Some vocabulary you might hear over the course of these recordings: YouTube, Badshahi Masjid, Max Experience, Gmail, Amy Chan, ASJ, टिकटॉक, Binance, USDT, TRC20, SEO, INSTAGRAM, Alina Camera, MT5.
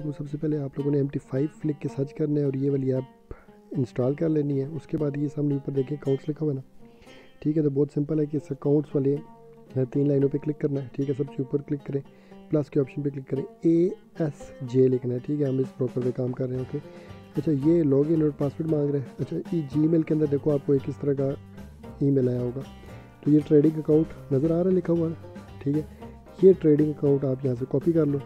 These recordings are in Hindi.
लोगों को सबसे पहले आप लोगों ने MT5 फ्लिक के सर्च करना है और ये वाली ऐप इंस्टॉल कर लेनी है। उसके बाद ये सामने ऊपर देखिए अकाउंट्स लिखा हुआ है ना, ठीक है। तो बहुत सिंपल है कि इस अकाउंट्स वाले 3 लाइनों पे क्लिक करना है, ठीक है। सबसे ऊपर क्लिक करें, प्लस के ऑप्शन पे क्लिक करें, ASJ लिखना है, ठीक है। हम इस ब्रोकर पे काम कर रहे हैं, ओके। अच्छा, ये लॉगिन और पासवर्ड मांग रहे हैं। अच्छा, ये Gmail के अंदर देखो आपको एक इस तरह का ईमेल आया होगा, तो ये ट्रेडिंग अकाउंट नज़र आ रहा है लिखा हुआ, ठीक है। ये ट्रेडिंग अकाउंट आप यहाँ से कॉपी कर लो,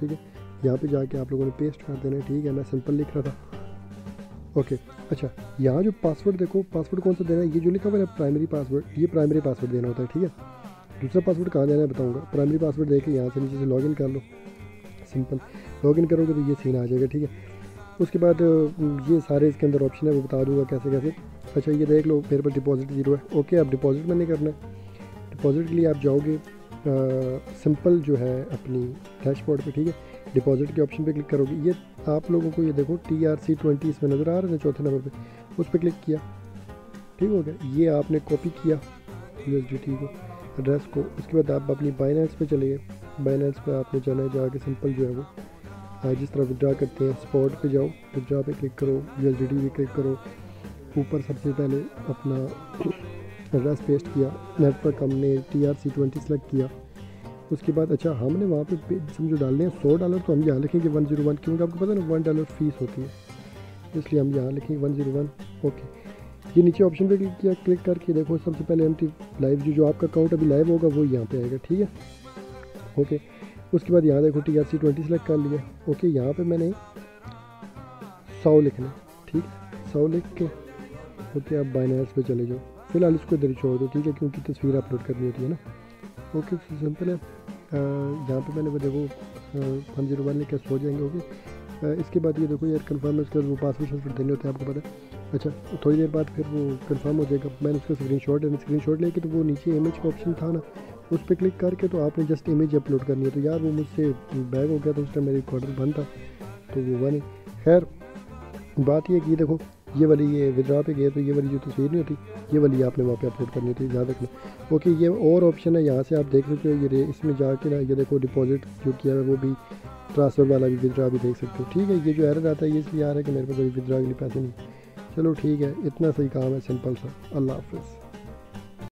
ठीक है। यहाँ पे जाके आप लोगों ने पेस्ट कर देना है, ठीक है। मैं सिंपल लिख रहा था, ओके। अच्छा, यहाँ जो पासवर्ड देखो, पासवर्ड कौन सा देना है, ये जो लिखा हुआ है प्राइमरी पासवर्ड, ये प्राइमरी पासवर्ड देना होता है, ठीक है। दूसरा पासवर्ड कहाँ देना है बताऊँगा। प्राइमरी पासवर्ड देके यहाँ से नीचे से लॉगिन कर लो, सिंपल। लॉगिन करोगे तो ये सीन आ जाएगा, ठीक है। उसके बाद ये सारे इसके अंदर ऑप्शन है, वो बता दूँगा कैसे कैसे। अच्छा, ये देख लो मेरे पर डिपॉजिट 0 है, ओके। आप डिपॉजिट में नहीं करना है, डिपॉजिट के लिए आप जाओगे सिंपल जो है अपनी डैशबोर्ड पे, ठीक है। डिपॉजिट के ऑप्शन पे क्लिक करोगे, ये आप लोगों को ये देखो TRC20 इसमें नज़र आ रहा है चौथे नंबर पे, उस पर क्लिक किया, ठीक हो गया। ये आपने कॉपी किया USDT को, एड्रेस को। उसके बाद आप अपनी Binance पे चले गए, Binance पे आपने जाना है, जाके सिंपल जो है वो जिस तरह विदड्रा करते हैं स्पॉट पे जाओ, विदड्रा पे क्लिक करो, USDT पे क्लिक करो। ऊपर सबसे पहले अपना एड्रेस पेस्ट किया, नेटवर्क हमने TRC20 सेलेक्ट किया। उसके बाद अच्छा, हमने वहाँ पे समझो डालने हैं $100, तो हम यहाँ लिखेंगे 101, क्योंकि आपको पता है ना $1 फीस होती है, इसलिए हम यहाँ लिखेंगे 101, ओके। ये नीचे ऑप्शन पे क्लिक किया, क्लिक करके देखो सबसे पहले MT5 जो आपका अकाउंट अभी लाइव होगा वो यहाँ पर आएगा, ठीक है, ओके। उसके बाद यहाँ देखो TRC20 सेलेक्ट कर लिया, ओके। यहाँ पर मैंने 100 लिखना, ठीक है, 100 लिख के ओके आप Binance पे चले जाओ। फिलहाल इसको इधर छोड़ दो, ठीक है, क्योंकि तस्वीर अपलोड करनी होती है ना, ओके। सिंपल है। यहाँ पे मैंने वो देखो 101 लेकर सो जाएंगे, ओके। इसके बाद ये देखो यार कंफर्म है, उसके बाद वो पासवर्ड देने होते हैं आपको पता है। अच्छा, थोड़ी देर बाद फिर वो कंफर्म हो जाएगा। मैंने उसका स्क्रीन शॉट लेके, तो वो नीचे इमेज का ऑप्शन था ना, उस पर क्लिक करके तो आपने जस्ट इमेज अपलोड करनी है। तो यार वो मुझसे बैग हो गया, तो उस टाइम मेरा रिकॉर्डर बंद था, तो वो हुआ नहीं। खैर बात ये कि देखो ये वाली, ये विड्रा पे गए तो ये वाली जो तस्वीर नहीं होती, ये वाली आपने वहाँ पे अपलोड करनी होती है, याद रखना, ओके। ये और ऑप्शन है, यहाँ से आप देख सकते हो, ये इसमें जाके ना ये देखो डिपॉजिट जो किया है वो भी, ट्रांसफ़र वाला भी, विड्रा भी देख सकते हो, ठीक है। ये जो एरर आता है ये इसलिए आ रहा है कि मेरे पास अभी विड्रा के लिए पैसे नहीं। चलो ठीक है, इतना सही काम है, सिंपल सा। अल्लाह हाफिज़।